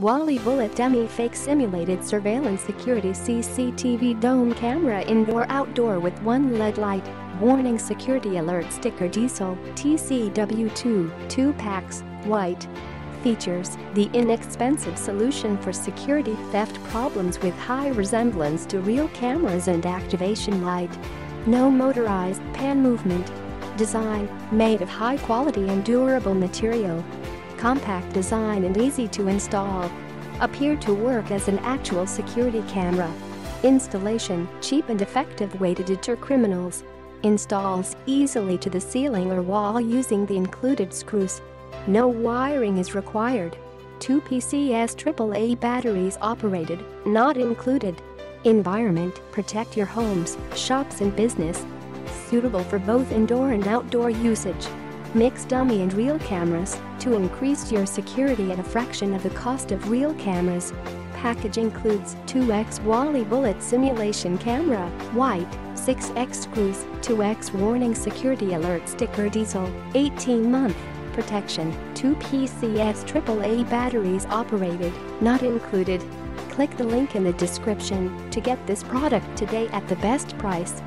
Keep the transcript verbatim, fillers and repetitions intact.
WALI Bullet Dummy Fake Simulated Surveillance Security C C T V Dome Camera Indoor Outdoor with one L E D Light. Warning Security Alert Sticker Diesel, T C W two, two packs, white. Features: the inexpensive solution for security theft problems with high resemblance to real cameras and activation light. No motorized pan movement. Design: made of high-quality and durable material. Compact design and easy to install. Appeared to work as an actual security camera. Installation: cheap and effective way to deter criminals. Installs easily to the ceiling or wall using the included screws. No wiring is required. Two P C S triple A batteries operated, not included. Environment: protect your homes, shops and business. Suitable for both indoor and outdoor usage. Mix dummy and real cameras to increase your security at a fraction of the cost of real cameras. Package includes two X WALI Bullet Simulation Camera, white, six X screws, two X Warning Security Alert Sticker Diesel, eighteen month, protection, two P C S triple A batteries operated, not included. Click the link in the description to get this product today at the best price.